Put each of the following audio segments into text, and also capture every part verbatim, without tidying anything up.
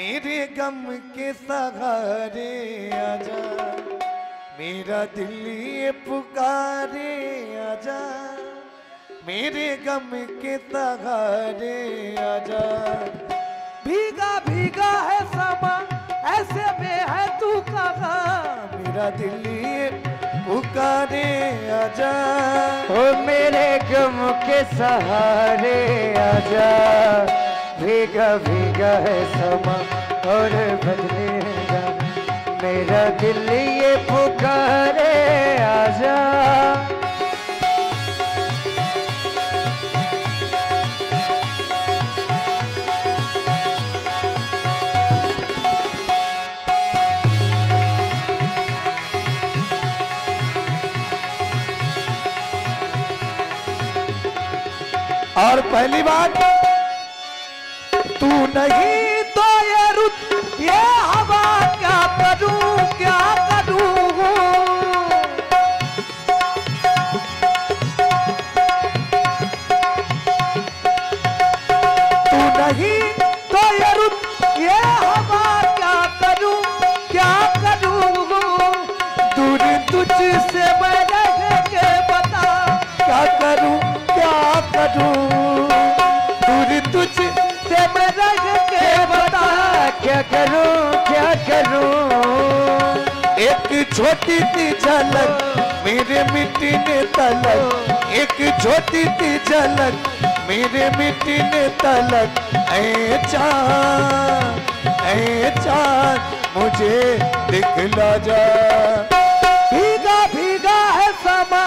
मेरे गम के सहारे आजा, मेरा दिल ये पुकारे आजा, मेरे गम के सहारे आजा। भीगा भीगा है समा ऐसे में है तू कहा, मेरा दिल ये पुकारे आजा, ओ मेरे गम के सहारे आजा। भीगा भीगा है समा और बदलेगा, मेरा दिल ये पुकारे आजा। और पहली बात, तू नहीं तो ये रुत ये हवा क्या करूं क्या करूं, तू नहीं तो ये रुत ये हवा क्या करूं क्या करूं, दूर तुझसे मैं रह के बता क्या करूं क्या करूं, क्या करूं क्या करूं। एक छोटी सी झलक मेरे मिट्टी ने तलक, एक छोटी सी झलक मेरे मिट्टी ने तलक, ऐ चाँद ऐ चाँद मुझे दिखला जा। भीगा भीगा है समा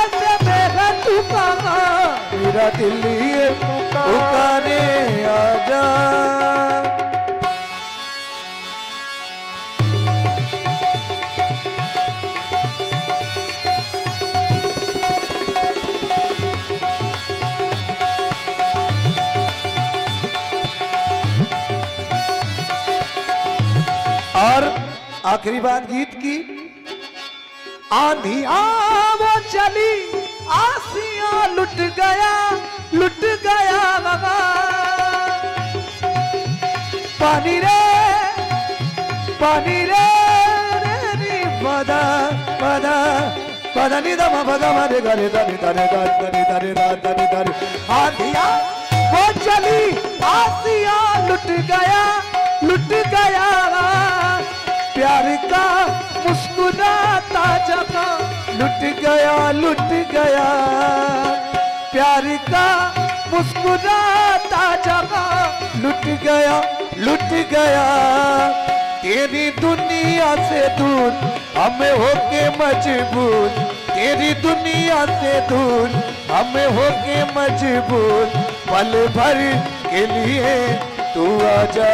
ऐसे मेरा तू कहाँ, मेरा दिल ये पुकारे आजा। आखिरी बात गीत की, आंधिया वो चली आसिया लुट गया लुट गया बाबा, पानी रे पानी रे रे बदा बदा बदा नी दमा बदा मारे गरे दरे दरे दरे दरे दरे दरे। आंधिया वो चली आसिया लुट गया लुट गया, प्यार का मुस्कुराता जमा लुट गया लुट गया, प्यार का मुस्कुराता जमा लुट गया लुट गया। तेरी दुनिया से दूर हमें होके मजबूर, तेरी दुनिया से दूर हमें होके मजबूर, पल भर के लिए तू आजा।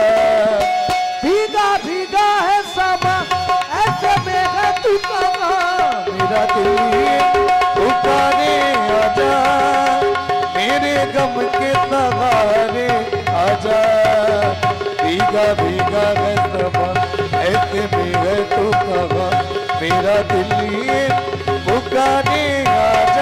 भीगा भीगा है समा ऐसे मेरा तू कहाँ, मेरा दिल पुकारे आजा, मेरे गम के सहारे आजा। भीगा भीगा है समा ऐसे मेरा तू कहाँ, मेरा दिल पुकारे आजा।